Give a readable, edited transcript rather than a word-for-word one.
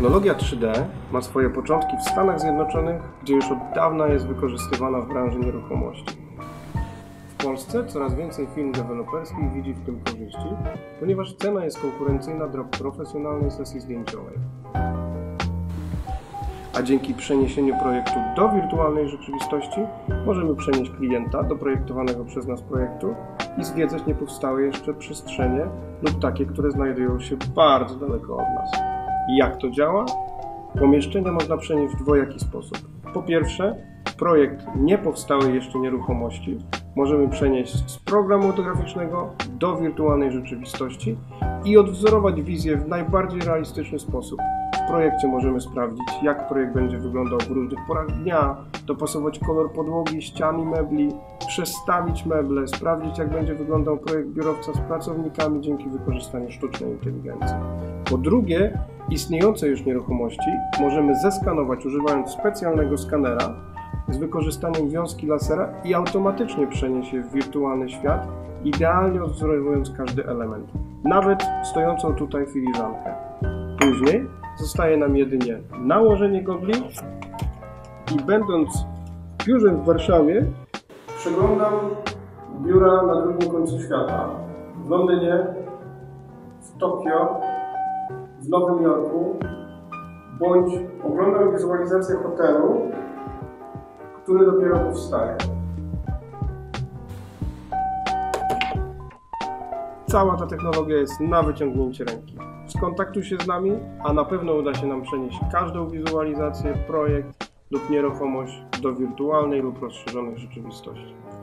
Technologia 3D ma swoje początki w Stanach Zjednoczonych, gdzie już od dawna jest wykorzystywana w branży nieruchomości. W Polsce coraz więcej firm deweloperskich widzi w tym korzyści, ponieważ cena jest konkurencyjna dla profesjonalnej sesji zdjęciowej. A dzięki przeniesieniu projektu do wirtualnej rzeczywistości możemy przenieść klienta do projektowanego przez nas projektu i zwiedzać niepowstałe jeszcze przestrzenie lub takie, które znajdują się bardzo daleko od nas. Jak to działa? Pomieszczenia można przenieść w dwojaki sposób. Po pierwsze, projekt niepowstałej jeszcze nieruchomości możemy przenieść z programu graficznego do wirtualnej rzeczywistości i odwzorować wizję w najbardziej realistyczny sposób. W projekcie możemy sprawdzić, jak projekt będzie wyglądał w różnych porach dnia, dopasować kolor podłogi, ścian i mebli, przestawić meble, sprawdzić, jak będzie wyglądał projekt biurowca z pracownikami dzięki wykorzystaniu sztucznej inteligencji. Po drugie, istniejące już nieruchomości możemy zeskanować używając specjalnego skanera z wykorzystaniem wiązki lasera i automatycznie przenieść je w wirtualny świat, idealnie odwzorowując każdy element, nawet stojącą tutaj filiżankę. Później zostaje nam jedynie nałożenie gogli i będąc w biurze w Warszawie przeglądam biura na drugim końcu świata, w Londynie, w Tokio, w Nowym Jorku, bądź oglądam wizualizację hotelu, który dopiero powstaje. Cała ta technologia jest na wyciągnięcie ręki. Skontaktuj się z nami, a na pewno uda się nam przenieść każdą wizualizację, projekt lub nieruchomość do wirtualnej lub rozszerzonej rzeczywistości.